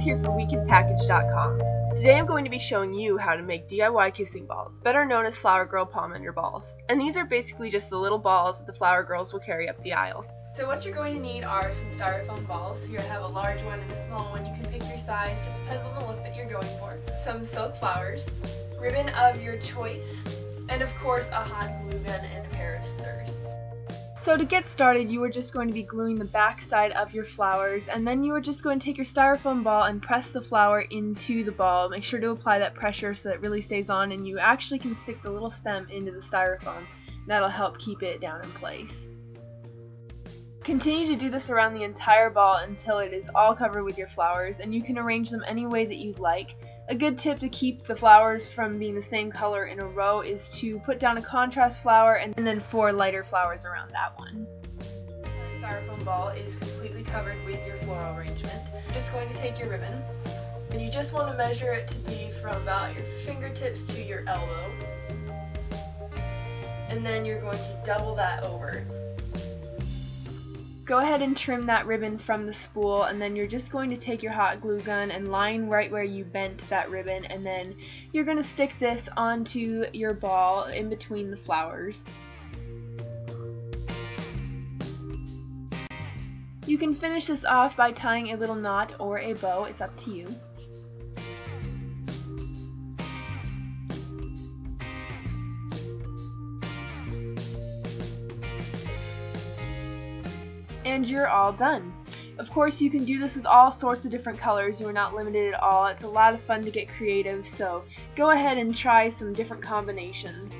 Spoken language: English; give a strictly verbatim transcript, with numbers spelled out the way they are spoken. Alex here for we can package dot com. Today I'm going to be showing you how to make D I Y kissing balls, better known as flower girl palm under balls. And these are basically just the little balls that the flower girls will carry up the aisle. So what you're going to need are some styrofoam balls. You have a large one and a small one. You can pick your size, just depends on the look that you're going for. Some silk flowers, ribbon of your choice, and of course a hot glue gun and a pair of scissors. So to get started, you are just going to be gluing the back side of your flowers, and then you are just going to take your styrofoam ball and press the flower into the ball. Make sure to apply that pressure so that it really stays on and you actually can stick the little stem into the styrofoam. That'll help keep it down in place. Continue to do this around the entire ball until it is all covered with your flowers, and you can arrange them any way that you'd like. A good tip to keep the flowers from being the same color in a row is to put down a contrast flower and then four lighter flowers around that one. Your styrofoam ball is completely covered with your floral arrangement. You're just going to take your ribbon, and you just want to measure it to be from about your fingertips to your elbow, and then you're going to double that over. Go ahead and trim that ribbon from the spool, and then you're just going to take your hot glue gun and line right where you bent that ribbon, and then you're going to stick this onto your ball in between the flowers. You can finish this off by tying a little knot or a bow, it's up to you. And you're all done. Of course, you can do this with all sorts of different colors. You are not limited at all. It's a lot of fun to get creative, so go ahead and try some different combinations.